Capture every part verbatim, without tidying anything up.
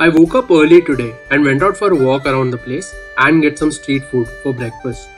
I woke up early today and went out for a walk around the place and get some street food for breakfast.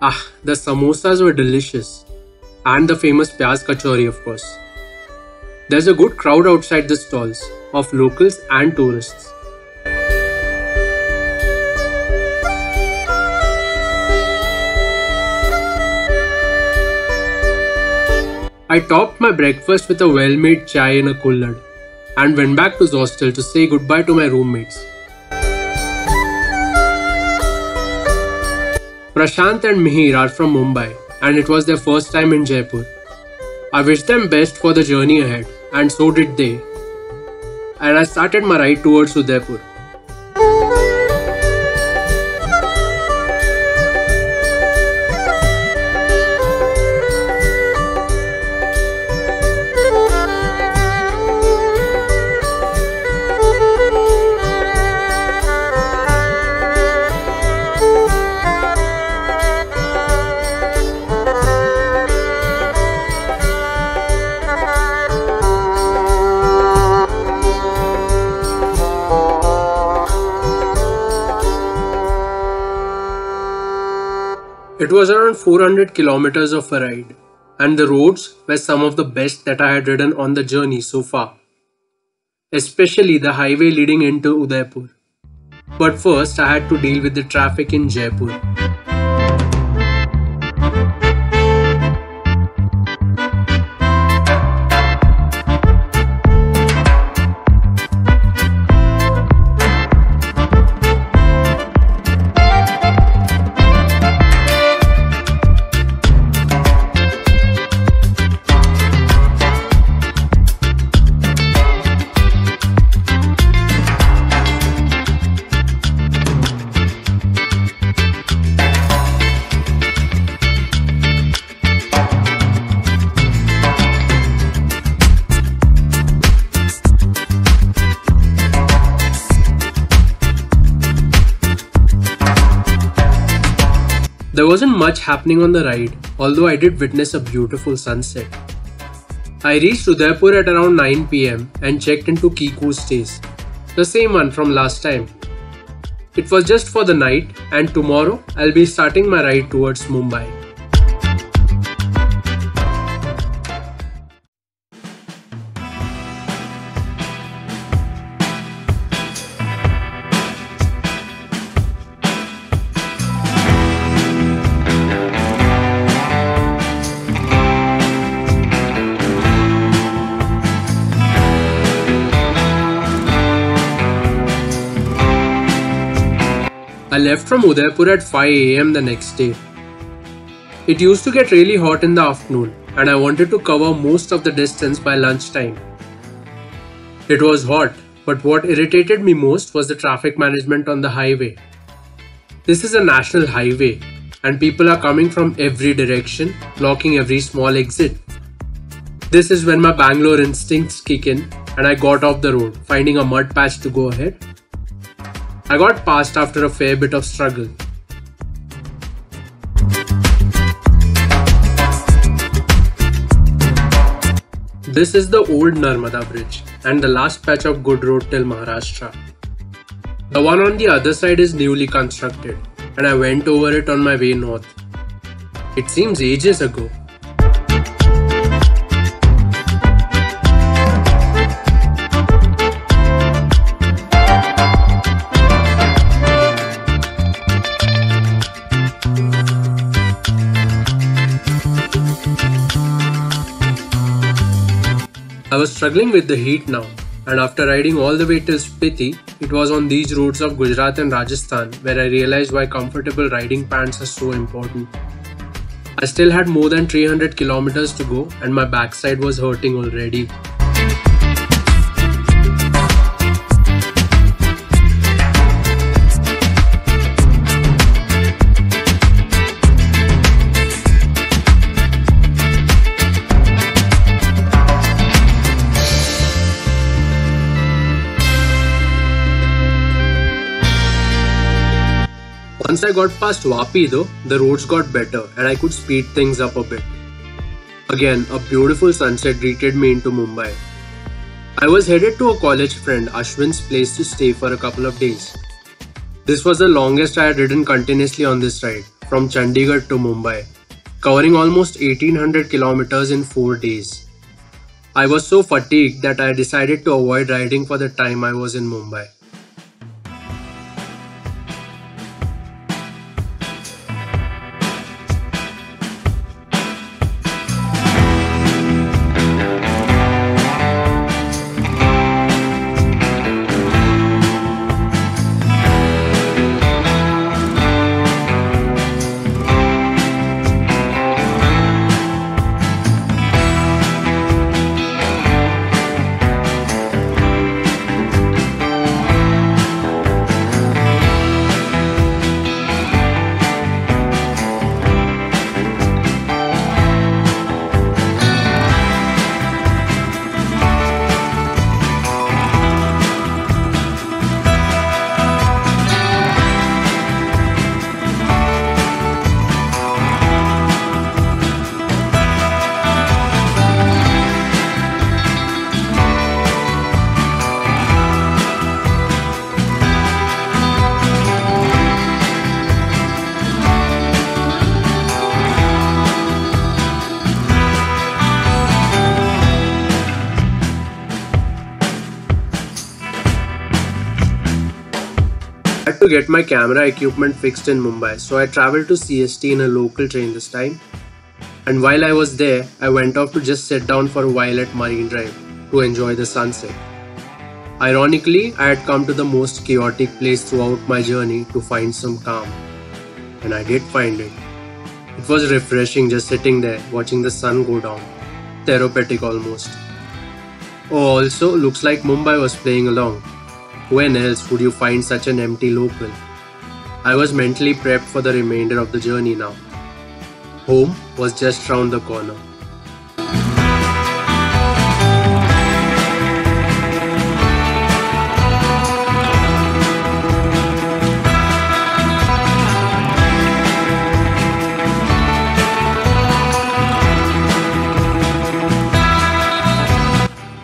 Ah, the samosas were delicious, and the famous Pyaaz Kachori, of course. There's a good crowd outside the stalls of locals and tourists. I topped my breakfast with a well-made chai in a kullad and went back to Zostel to say goodbye to my roommates. Prashanth and Mihir are from Mumbai and it was their first time in Jaipur. I wished them best for the journey ahead and so did they. And I started my ride towards Udaipur. It was around four hundred kilometers of a ride, and the roads were some of the best that I had ridden on the journey so far, especially the highway leading into Udaipur. But first, I had to deal with the traffic in Jaipur. There wasn't much happening on the ride, although I did witness a beautiful sunset. I reached Udaipur at around nine p m and checked into Keekoo Stays, the same one from last time. It was just for the night, and tomorrow I'll be starting my ride towards Mumbai. I left from Udaipur at five a m the next day. It used to get really hot in the afternoon and I wanted to cover most of the distance by lunchtime. It was hot, but what irritated me most was the traffic management on the highway. This is a national highway and people are coming from every direction, blocking every small exit. This is when my Bangalore instincts kick in and I got off the road, finding a mud patch to go ahead. I got past after a fair bit of struggle. This is the old Narmada Bridge and the last patch of good road till Maharashtra. The one on the other side is newly constructed and I went over it on my way north. It seems ages ago. I was struggling with the heat now and after riding all the way till Spiti, it was on these roads of Gujarat and Rajasthan where I realized why comfortable riding pants are so important. I still had more than three hundred kilometers to go and my backside was hurting already. Once I got past Wapi though, the roads got better and I could speed things up a bit. Again, a beautiful sunset greeted me into Mumbai. I was headed to a college friend Ashwin's place to stay for a couple of days. This was the longest I had ridden continuously on this ride, from Chandigarh to Mumbai, covering almost eighteen hundred kilometers in four days. I was so fatigued that I decided to avoid riding for the time I was in Mumbai. I had to get my camera equipment fixed in Mumbai, so I travelled to C S T in a local train this time, and while I was there, I went off to just sit down for a while at Marine Drive to enjoy the sunset. Ironically, I had come to the most chaotic place throughout my journey to find some calm, and I did find it. It was refreshing just sitting there watching the sun go down, therapeutic almost. Oh, also, looks like Mumbai was playing along. When else would you find such an empty local? I was mentally prepped for the remainder of the journey now. Home was just round the corner.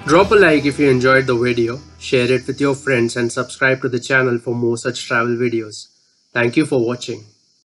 Drop a like if you enjoyed the video, share it with your friends and subscribe to the channel for more such travel videos. Thank you for watching.